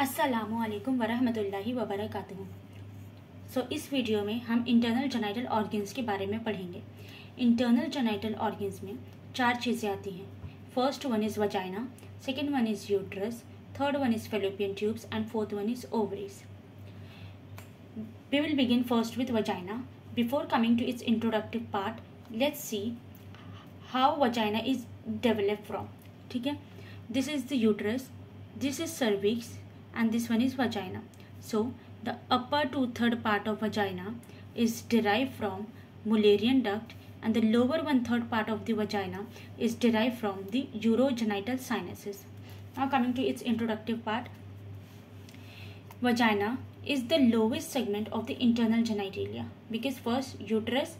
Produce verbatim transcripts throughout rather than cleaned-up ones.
अस्सलामुअलैकुम वरहमतुल्लाहि वबरकातुहू। सो इस वीडियो में हम इंटरनल जेनाइटल ऑर्गन्स के बारे में पढ़ेंगे। इंटरनल जेनाइटल ऑर्गन्स में चार चीज़ें आती हैं। First one is vagina, second one is uterus, third one is fallopian tubes and fourth one is ovaries. We will begin first with vagina. Before coming to its introductory part, let's see how vagina is develop from. ठीक है, this is the uterus, this is cervix and this one is vagina. So the upper to third part of vagina is derived from Mullerian duct and the lower one third part of the vagina is derived from the urogenital sinuses. Now coming to its introductive part, vagina is the lowest segment of the internal genitalia because first uterus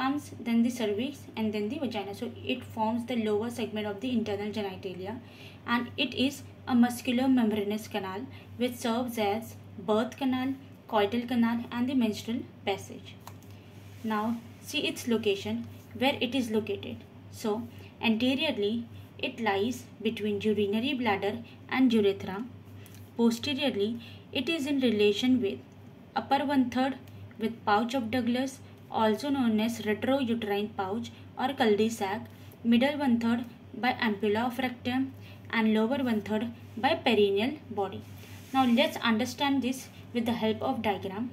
comes, then the cervix and then the vagina. So it forms the lower segment of the internal genitalia and it is a muscular membranous canal which serves as birth canal, coital canal and the menstrual passage. Now see its location, where it is located. So anteriorly it lies between urinary bladder and urethra. Posteriorly it is in relation with upper one third with pouch of Douglas, also known as retro-uterine pouch or cul-de-sac, middle one third by ampulla of rectum and lower one third by perineal body. Now let's understand this with the help of diagram.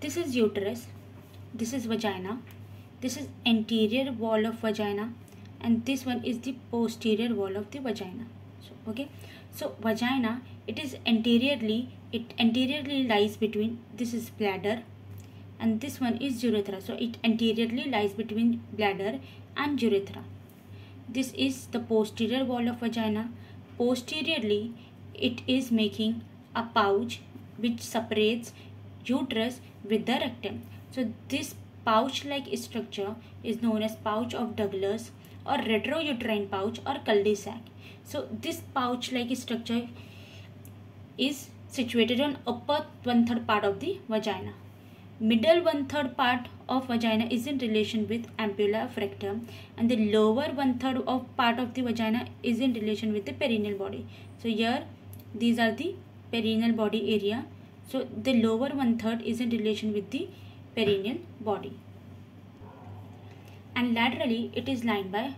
This is uterus, this is vagina, this is anterior wall of vagina and this one is the posterior wall of the vagina. So, okay, so vagina, it is anteriorly, it anteriorly lies between, this is bladder and this one is urethra. So it anteriorly lies between bladder and urethra. This is the posterior wall of vagina. Posteriorly it is making a pouch which separates uterus with the rectum. So this pouch like structure is known as pouch of Douglas or retro-uterine pouch or cul-de-sac. So this pouch like structure is situated on upper one third part of the vagina. Middle one third part of vagina is in relation with ampulla of rectum and the lower one third of part of the vagina is in relation with the perineal body. So here these are the perineal body area. So the lower one third is in relation with the perineal body. And laterally it is lined by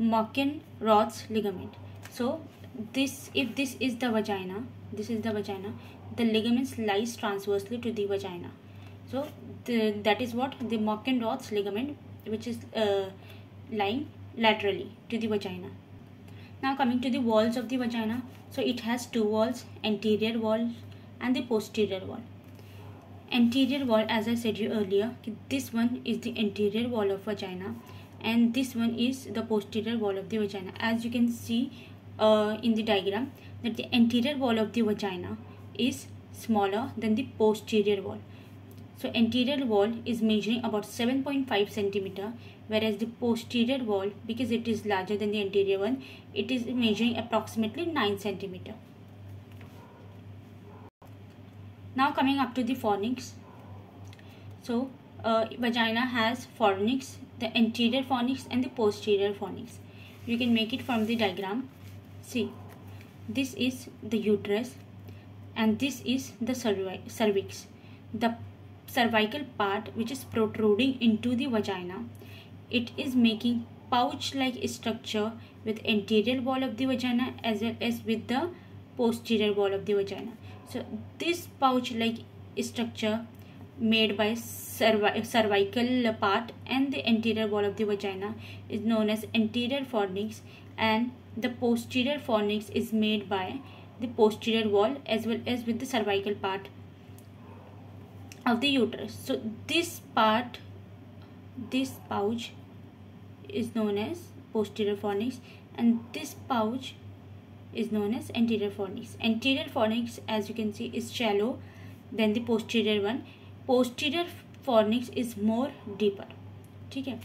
Mackenrodt's ligament. So this, if this is the vagina, this is the vagina, the ligaments lies transversely to the vagina. So the, that is what the Mackenrodt's ligament, which is uh, lying laterally to the vagina. Now coming to the walls of the vagina. So it has two walls, anterior wall and the posterior wall. Anterior wall, as I said you earlier, this one is the anterior wall of vagina and this one is the posterior wall of the vagina. As you can see uh, in the diagram that the anterior wall of the vagina is smaller than the posterior wall. So anterior wall is measuring about seven point five centimeter, whereas the posterior wall, because it is larger than the anterior one, it is measuring approximately nine centimeter. Now coming up to the fornix. So uh, vagina has fornix, the anterior fornix and the posterior fornix. You can make it from the diagram. See, this is the uterus and this is the cervix. The cervical part which is protruding into the vagina, it is making pouch like structure with anterior wall of the vagina as well as with the posterior wall of the vagina. So this pouch like structure made by cervi cervical part and the anterior wall of the vagina is known as anterior fornix and the posterior fornix is made by the posterior wall as well as with the cervical part of the uterus. So this part, this pouch is known as posterior fornix and this pouch is known as anterior fornix. Anterior fornix, as you can see, is shallow than the posterior one. Posterior fornix is more deeper. Okay.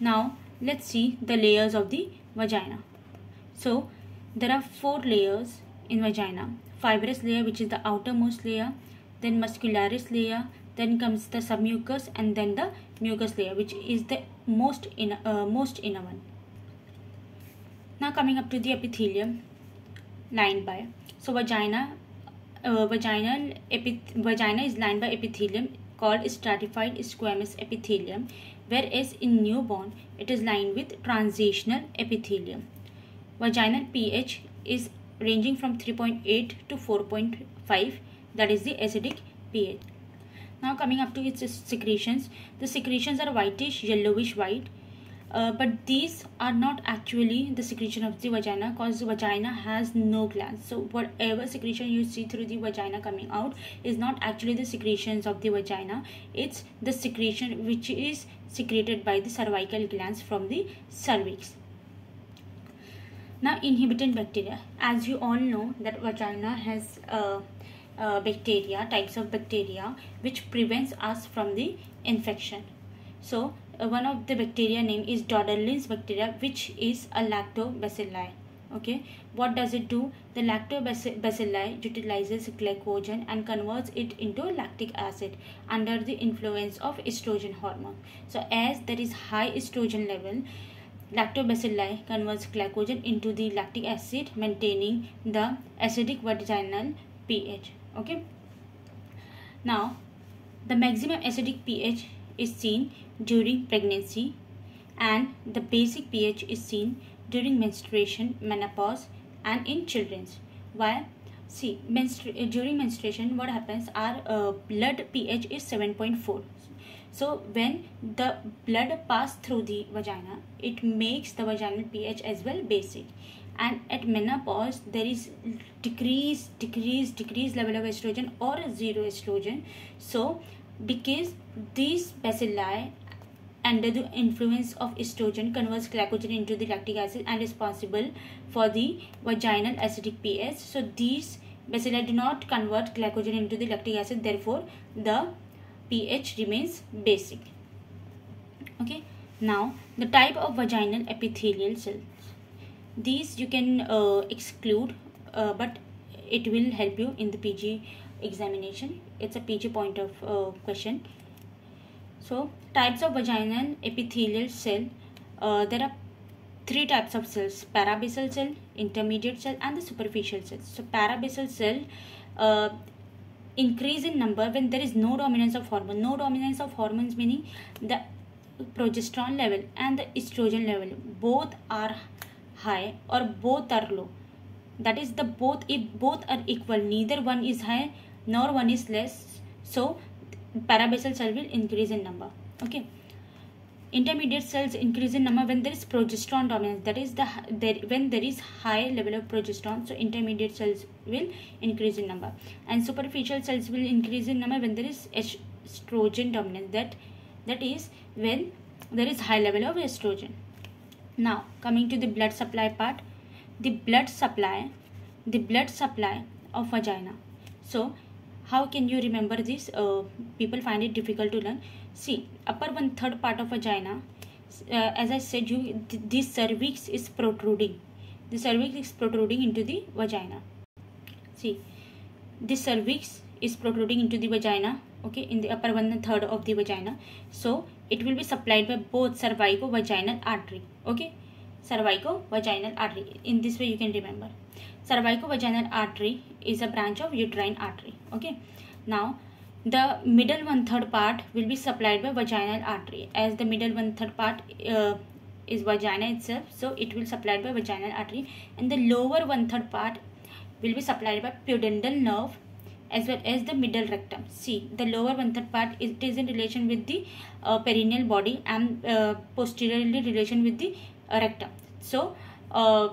Now let's see the layers of the vagina. So there are four layers in vagina. Fibrous layer, which is the outermost layer, then muscularis layer, then comes the submucous and then the mucous layer, which is the most inner, uh, most inner one. Now coming up to the epithelium lined by, so vagina uh, vaginal epith vagina is lined by epithelium called stratified squamous epithelium, whereas in newborn it is lined with transitional epithelium. Vaginal pH is ranging from three point eight to four point five, that is the acidic pH. Now coming up to its secretions, the secretions are whitish, yellowish white, uh, but these are not actually the secretion of the vagina, because the vagina has no glands. So whatever secretion you see through the vagina coming out is not actually the secretions of the vagina, it's the secretion which is secreted by the cervical glands from the cervix. Now inhibiting bacteria, as you all know that vagina has uh, Uh, bacteria, types of bacteria which prevents us from the infection. So uh, one of the bacteria name is Doderlein's bacteria, which is a lactobacilli. Okay, what does it do? The lactobacilli utilizes glycogen and converts it into lactic acid under the influence of estrogen hormone. So as there is high estrogen level, lactobacilli converts glycogen into the lactic acid, maintaining the acidic vaginal pH. Okay, now the maximum acidic pH is seen during pregnancy and the basic pH is seen during menstruation, menopause and in children's. Why? See, menstru during menstruation what happens, our uh, blood pH is seven point four. So when the blood passes through the vagina, it makes the vaginal pH as well basic. And at menopause there is decrease decrease decrease level of estrogen or zero estrogen. So because these bacilli under the influence of estrogen converts glycogen into the lactic acid and responsible for the vaginal acidic pH, so these bacilli do not convert glycogen into the lactic acid, therefore the pH remains basic. Okay, now the type of vaginal epithelial cells, these you can uh, exclude, uh, but it will help you in the P G examination. It's a P G point of uh, question. So types of vaginal epithelial cell, uh, there are three types of cells: parabasal cell, intermediate cell and the superficial cells. So parabasal cell uh, increase in number when there is no dominance of hormone. No dominance of hormones meaning the progesterone level and the estrogen level both are high or both are low, that is the both, if both are equal, neither one is high nor one is less, so parabasal cell will increase in number. Okay, intermediate cells increase in number when there is progesterone dominance, that is the there when there is high level of progesterone, so intermediate cells will increase in number. And superficial cells will increase in number when there is estrogen dominance, that that is when there is high level of estrogen. Now coming to the blood supply part, the blood supply the blood supply of vagina. So how can you remember this? Uh, people find it difficult to learn. See, upper one third part of vagina, uh, as I said you, th the cervix is protruding the cervix is protruding into the vagina. See, the cervix is protruding into the vagina, okay, in the upper one third of the vagina. So it will be supplied by both cervico vaginal artery. Okay, cervico vaginal artery, in this way you can remember. Cervico vaginal artery is a branch of uterine artery. Okay, now the middle one third part will be supplied by vaginal artery, as the middle one third part uh, is vagina itself, so it will supplied by vaginal artery. And the lower one third part will be supplied by pudendal nerve as well as the middle rectum. See, the lower one third part, it is in relation with the uh, perineal body and uh, posteriorly relation with the uh, rectum. So uh,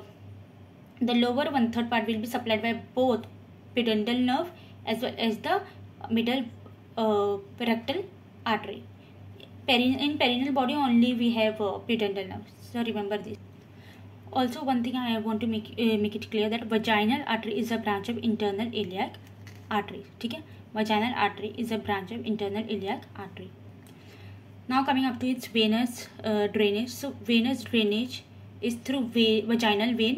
the lower one third part will be supplied by both pudendal nerve as well as the middle uh, rectal artery. Perin in perineal body only we have uh, pudendal nerve. So remember this. Also, one thing I want to make uh, make it clear that vaginal artery is a branch of internal iliac artery. ठीक है, vaginal artery is a branch of internal iliac artery. Now coming up to its venous uh, drainage. So venous drainage is through va vaginal vein,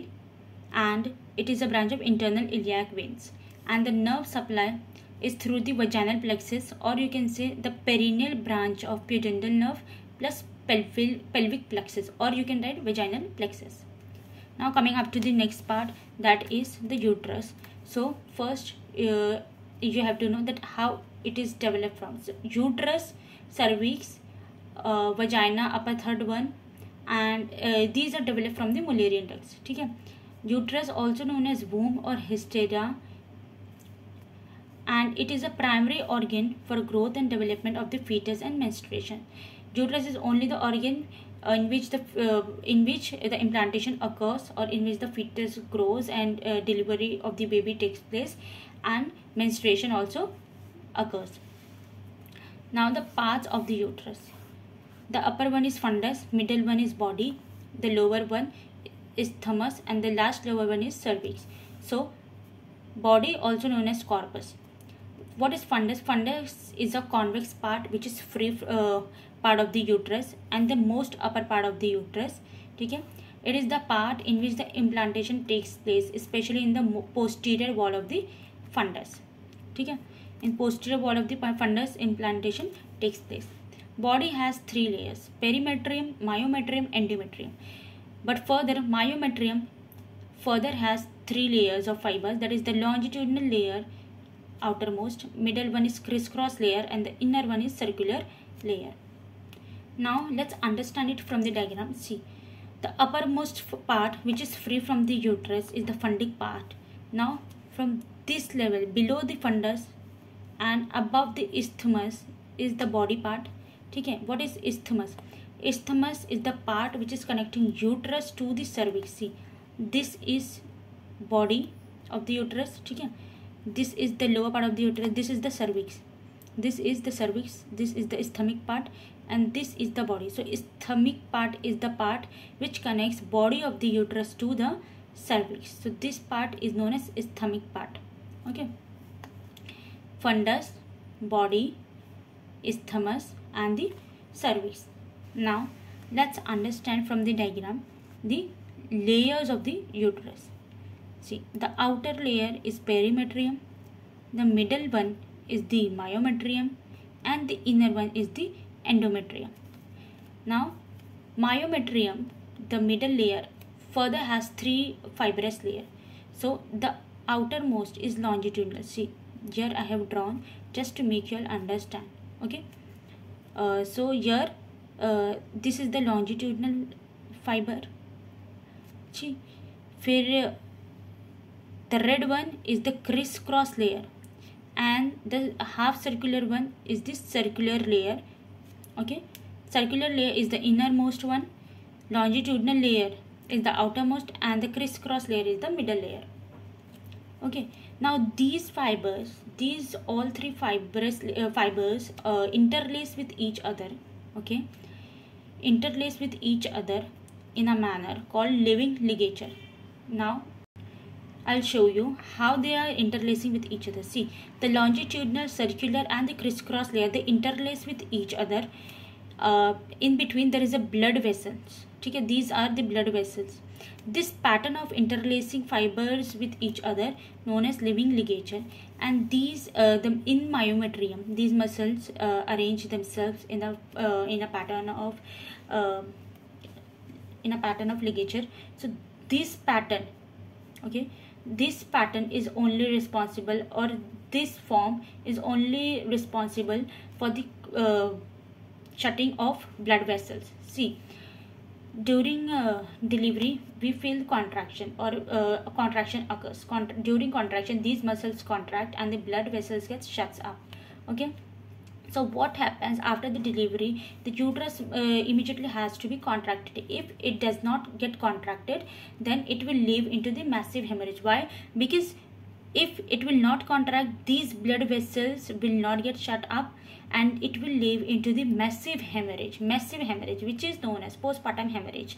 and it is a branch of internal iliac veins. And the nerve supply is through the vaginal plexus, or you can say the perineal branch of pudendal nerve plus pelvic pelvic plexus, or you can write vaginal plexus. Now coming up to the next part, that is the uterus. So first uh, you have to know that how it is developed from. So uterus, cervix, uh, vagina, upper third one, and uh, these are developed from the Mullerian ducts. Okay? Uterus also known as womb or hysteria, and it is a primary organ for growth and development of the fetus and menstruation. Uterus is only the organ in which the uh, in which the implantation occurs, or in which the fetus grows and uh, delivery of the baby takes place, and menstruation also occurs. Now the parts of the uterus. The upper one is fundus, middle one is body, the lower one is thymus, and the last lower one is cervix. So body also known as corpus. What is fundus? Fundus is a convex part which is free uh, part of the uterus and the most upper part of the uterus. Okay? It is the part in which the implantation takes place, especially in the posterior wall of the fundus. Okay? In posterior wall of the fundus, implantation takes place. Body has three layers: perimetrium, myometrium, endometrium. But further, myometrium further has three layers of fibers, that is the longitudinal layer, outermost, middle one is crisscross layer, and the inner one is circular layer. Now let's understand it from the diagram. See, the uppermost part which is free from the uterus is the fundic part. Now from this level, below the fundus and above the isthmus is the body part. Okay? What is isthmus? Isthmus is the part which is connecting uterus to the cervix. See, this is body of the uterus. Okay? This is the lower part of the uterus. This is the cervix. This is the cervix. This is the isthmic part, and this is the body. So isthmic part is the part which connects body of the uterus to the cervix. So this part is known as isthmic part. Okay? Fundus, body, isthmus, and the cervix. Now let's understand from the diagram the layers of the uterus. See, the outer layer is perimetrium, the middle one is the myometrium, and the inner one is the endometrium. Now myometrium, the middle layer, further has three fibrous layers. So the outermost is longitudinal. See, here I have drawn just to make you all understand. Okay? Uh, so here uh, this is the longitudinal fiber. See, for the red one is the crisscross layer, and the half circular one is this circular layer. Okay? Circular layer is the innermost one, longitudinal layer is the outermost, and the crisscross layer is the middle layer. Okay? Now these fibers, these all three fibrous uh, fibers uh, interlace with each other. Okay? Interlace with each other in a manner called living ligature. Now I'll show you how they are interlacing with each other. See, the longitudinal, circular, and the crisscross layer, they interlace with each other. Uh, in between there is a blood vessels. Okay? These are the blood vessels. This pattern of interlacing fibers with each other known as living ligature, and these uh, the in myometrium, these muscles uh, arrange themselves in a uh, in a pattern of uh, in a pattern of ligature. So this pattern, okay, this pattern is only responsible, or this form is only responsible for the uh, shutting of blood vessels. See, during uh, delivery we feel contraction, or uh, contraction occurs. Contra during contraction these muscles contract and the blood vessels gets shuts up. Okay? So what happens after the delivery? The uterus uh, immediately has to be contracted. If it does not get contracted, then it will lead into the massive hemorrhage. Why? Because if it will not contract, these blood vessels will not get shut up, and it will lead into the massive hemorrhage, massive hemorrhage, which is known as postpartum hemorrhage,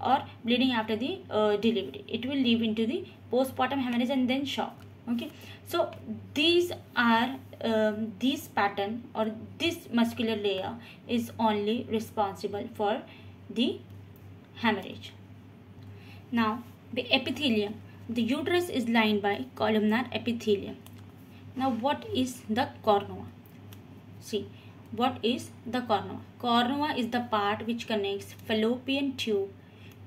or bleeding after the uh, delivery. It will lead into the postpartum hemorrhage and then shock. Okay? So these are um, this pattern, or this muscular layer is only responsible for the hemorrhage. Now the epithelium. The uterus is lined by columnar epithelium. Now what is the cornua? See, what is the cornua? Cornua is the part which connects fallopian tube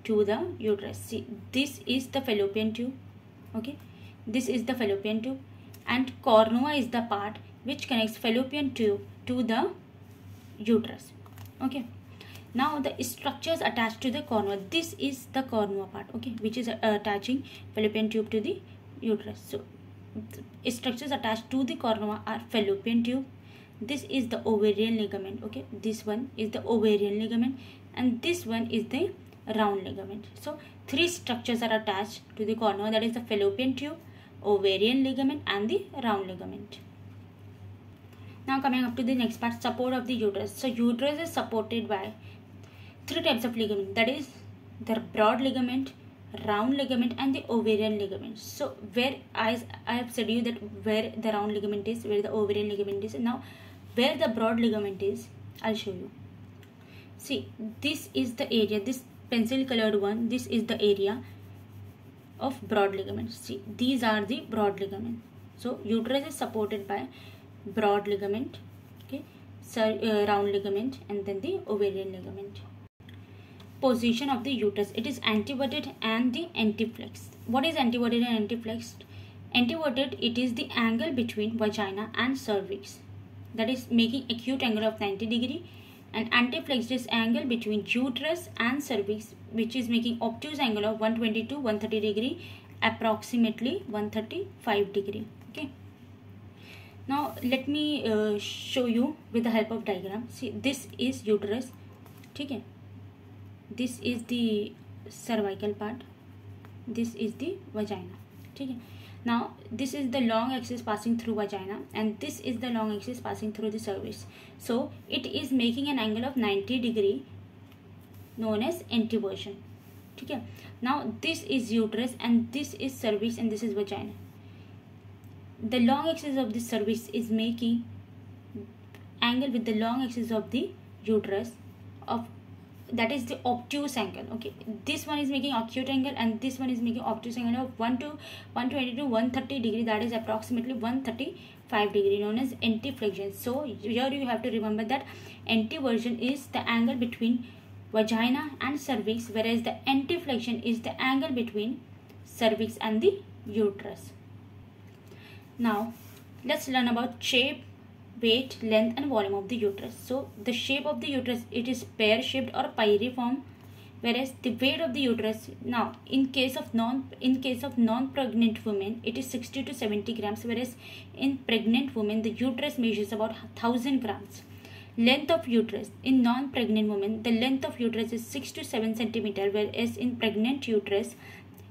to the uterus. See, this is the fallopian tube. Okay, this is the fallopian tube, and cornua is the part which connects fallopian tube to the uterus. Okay, now the structures attached to the cornua. This is the cornua part, okay, which is uh, attaching fallopian tube to the uterus. So the structures attached to the cornua are fallopian tube. This is the ovarian ligament, okay, this one is the ovarian ligament, and this one is the round ligament. So three structures are attached to the cornua, that is the fallopian tube, ovarian ligament, and the round ligament. Now coming up to the next part, support of the uterus. So uterus is supported by three types of ligament, that is the broad ligament, round ligament, and the ovarian ligament. So where I, I have said you that where the round ligament is, where the ovarian ligament is, now where the broad ligament is, I'll show you. See, this is the area, this pencil colored one, this is the area of broad ligament. See, these are the broad ligament. So uterus is supported by broad ligament, okay, so, uh, round ligament, and then the ovarian ligament. Position of the uterus, it is anteverted and the antiflexed. What is anteverted and antiflexed? Anteverted, it is the angle between vagina and cervix, that is making acute angle of ninety degree, and antiflexed is angle between uterus and cervix, which is making obtuse angle of one twenty to one thirty degree, approximately one thirty-five degree. Okay, now let me uh, show you with the help of diagram. See, this is uterus, okay? This is the cervical part, this is the vagina, okay? Now this is the long axis passing through vagina, and this is the long axis passing through the cervix. So it is making an angle of ninety degree, known as antiversion, okay? Now this is uterus, and this is cervix, and this is vagina. The long axis of the cervix is making angle with the long axis of the uterus, of that is the obtuse angle, okay? This one is making acute angle, and this one is making obtuse angle of one to one twenty to one thirty degree, that is approximately one thirty-five degree, known as antiflexion. So here you have to remember that antiversion is the angle between vagina and cervix, whereas the antiflexion is the angle between cervix and the uterus. Now let's learn about shape, weight, length, and volume of the uterus. So the shape of the uterus, it is pear-shaped or pyriform, whereas the weight of the uterus, now in case of non in case of non-pregnant women, it is sixty to seventy grams, whereas in pregnant women the uterus measures about one thousand grams. Length of uterus, in non-pregnant women the length of uterus is six to seven centimeter, whereas in pregnant uterus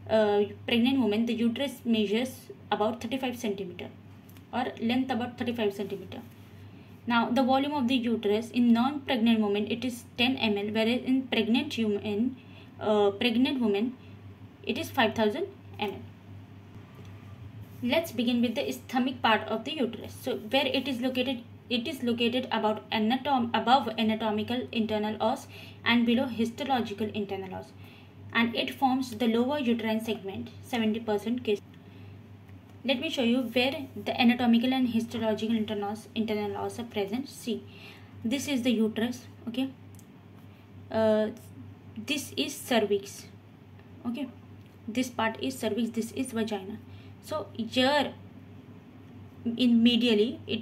uh, pregnant women the uterus measures about thirty-five centimeter, or length about thirty-five centimeter. Now the volume of the uterus, in non-pregnant women it is ten milliliters, whereas in pregnant human, uh, pregnant women it is five thousand milliliters. Let's begin with the stomach part of the uterus. So where it is located, it is located about anatom above anatomical internal os and below histological internal os, and it forms the lower uterine segment, seventy percent case. Let me show you where the anatomical and histological internal os, internal os are present. See, this is the uterus, okay? Uh, this is cervix, okay? This part is cervix, this is vagina. So here in medially, it